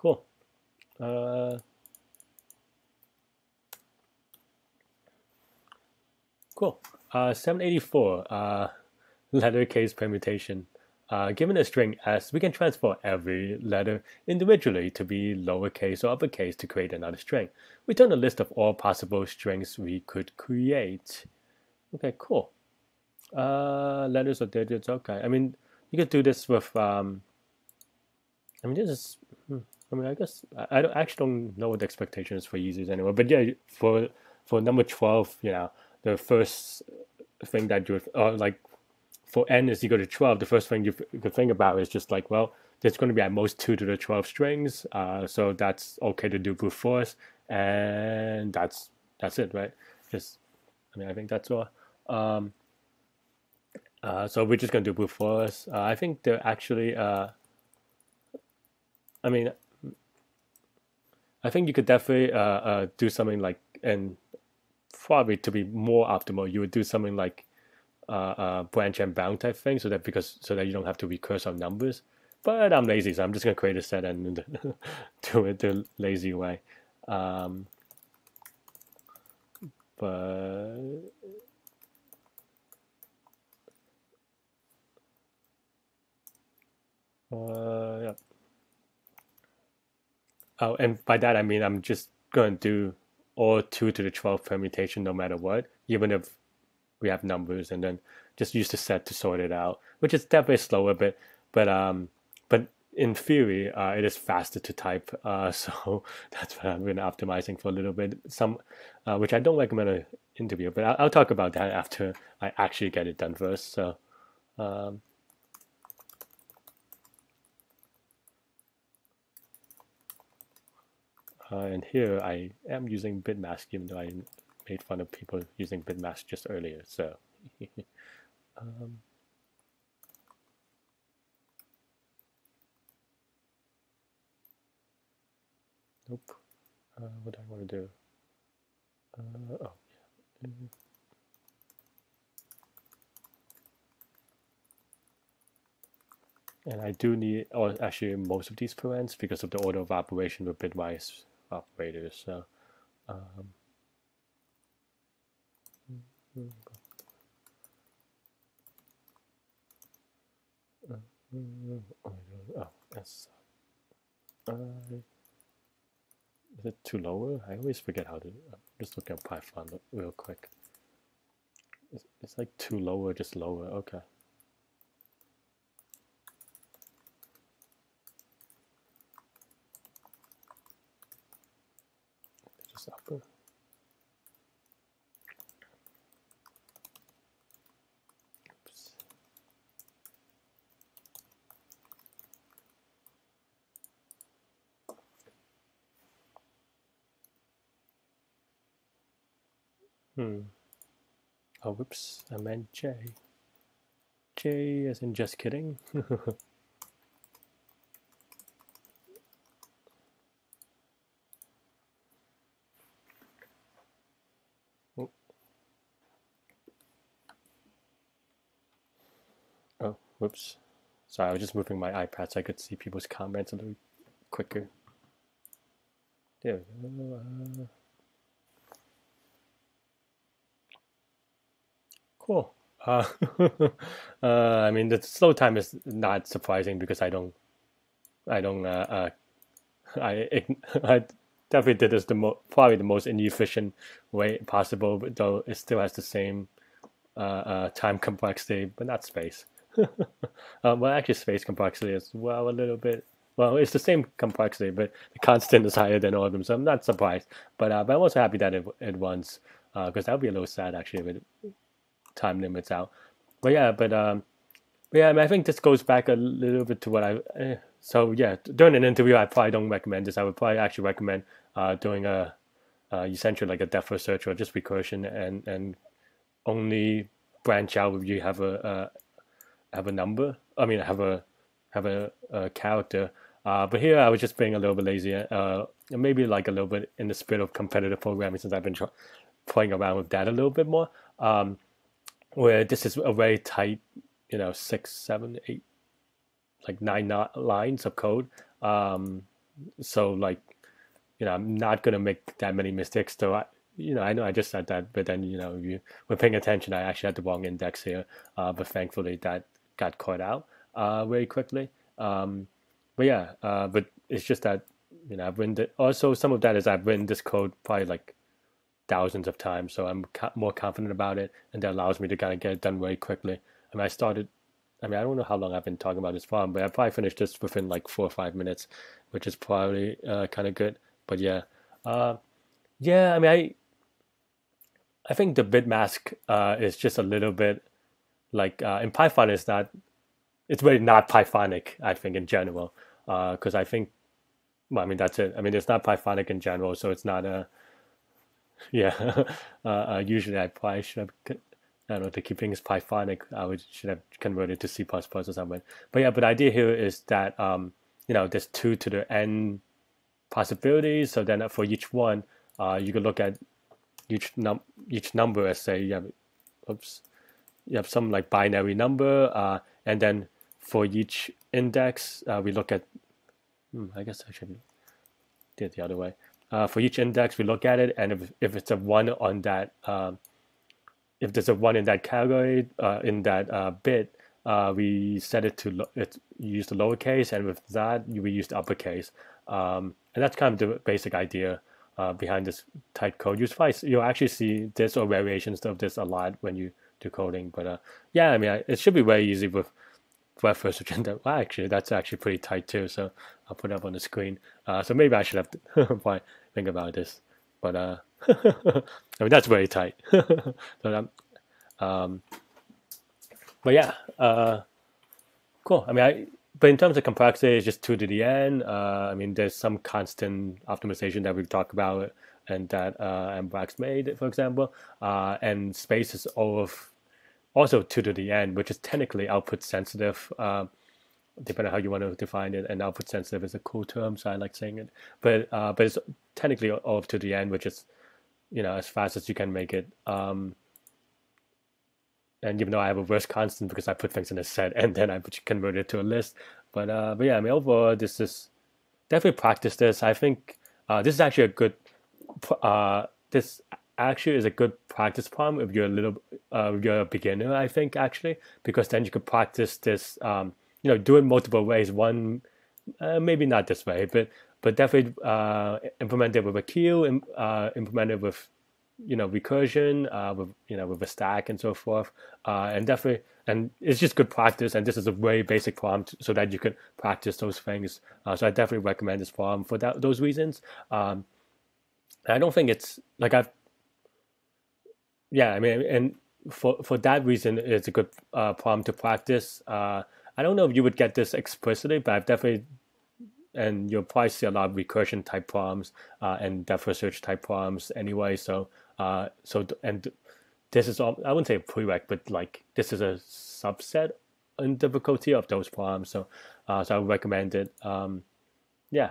Cool. Cool. 784, lettercase permutation. Given a string s, we can transform every letter individually to be lowercase or uppercase to create another string. Return a list of all possible strings we could create. Okay, cool. Letters or digits, okay. I mean, you could do this with, I guess, I actually don't know what the expectation is for users anyway. But yeah, for number 12, you know, the first thing that you, like, for n is equal to 12, the first thing you could think about is just like, well, there's going to be at most 2 to the 12 strings, so that's okay to do brute force, and that's it, right? Just, I mean, I think that's all. So we're just going to do brute force. I think they're actually, I mean, I think you could definitely do something like, and probably to be more optimal, you would do something like branch and bound type thing, so that so that you don't have to recurse on numbers. But I'm lazy, so I'm just gonna create a set and do it the lazy way. But yeah. Oh, and by that I mean I'm just gonna do all 2 to the 12 permutation no matter what, even if we have numbers, and then just use the set to sort it out, which is definitely slower, but in theory, it is faster to type. So that's what I've been optimizing for a little bit. Some, which I don't recommend an interview, but I'll talk about that after I actually get it done first. So, and here I am using bitmask, even though I made fun of people using bitmask just earlier, so nope. What do I want to do? Oh, yeah. And I do need, or actually, most of these parents because of the order of operation with bitwise operators. So. Oh, that's is it too lower? I always forget how to. Just look at Python real quick. It's like too lower, just lower. Okay. Just upper. Oh, whoops, I meant J. J as in just kidding. Oh. Oh, whoops. Sorry, I was just moving my iPad so I could see people's comments a little quicker. There we go. Cool. I mean, the slow time is not surprising because I definitely did this probably the most inefficient way possible, though it still has the same time complexity, but not space. Well, actually, space complexity as well a little bit. Well, it's the same complexity, but the constant is higher than all of them, so I'm not surprised. But I'm also happy that it runs because that would be a little sad actually. But time limits out, but yeah, I mean, I think this goes back a little bit to what I so yeah, during an interview I probably don't recommend this. I would probably actually recommend doing a essentially like a depth first search or just recursion, and only branch out if you have a number, I mean have a character, but here I was just being a little bit lazy, maybe like a little bit in the spirit of competitive programming, since I've been playing around with that a little bit more, where this is a very tight, you know, 6, 7, 8, like 9 lines of code, So like, you know, I'm not going to make that many mistakes. So I know I just said that, but then, you know, if you were paying attention, I actually had the wrong index here, but thankfully that got caught out very quickly. But yeah, but it's just that, you know, I've written also some of that is I've written this code probably like thousands of times, so I'm more confident about it, and that allows me to kind of get it done very quickly. I mean, I don't know how long I've been talking about this problem, but I probably finished this within like 4 or 5 minutes, which is probably kind of good. But yeah, I mean, I think the bit mask is just a little bit like in Python is not, it's really not Pythonic, I think, in general, because I think, well, I mean, that's it. I mean, it's not Pythonic in general, so it's not a, yeah. Usually I probably should have, I don't know, to keep things Pythonic, should have converted to C++ or something. But yeah, but the idea here is that, you know, there's 2 to the n possibilities. So then for each one, you could look at each number as, say, you have some like binary number, and then for each index, we look at, I guess I should do it the other way. For each index, we look at it, and if it's a 1 on that, if there's a 1 in that category, in that bit, we set it to, use the lowercase, and with that, we use the uppercase. And that's kind of the basic idea behind this type code. You'll actually see this or variations of this a lot when you do coding. But yeah, I mean, it should be very easy with breadth-first search. Well, actually, that's actually pretty tight too. So I'll put it up on the screen. So maybe I should have to think about this. But I mean, that's very tight. So but yeah, cool. I mean, but in terms of complexity, it's just 2 to the n. I mean, there's some constant optimization that we've talked about, and that MBrax made, for example. And space is all of also 2 to the n, which is technically output sensitive, depending on how you want to define it. And output sensitive is a cool term, so I like saying it. But it's technically all to the end, which is, you know, as fast as you can make it. And even though I have a reverse constant because I put things in a set and then I convert it to a list. But yeah, I mean, overall, this is definitely practice this. I think this is actually a good practice problem if you're if you're a beginner, I think, actually, because then you could practice this. You know, do it multiple ways. One, maybe not this way, but definitely implement it with a queue, implement it with, you know, recursion, with, you know, with a stack and so forth, and definitely, and it's just good practice. And this is a very basic problem, so that you can practice those things. So I definitely recommend this problem for those reasons. I don't think it's like I mean, and for that reason, it's a good problem to practice. I don't know if you would get this explicitly, but I've definitely, and you'll probably see a lot of recursion type problems and breadth-first search type problems anyway. So, and this is all, I wouldn't say a prereq, but like this is a subset in difficulty of those problems. So, so I would recommend it. Yeah.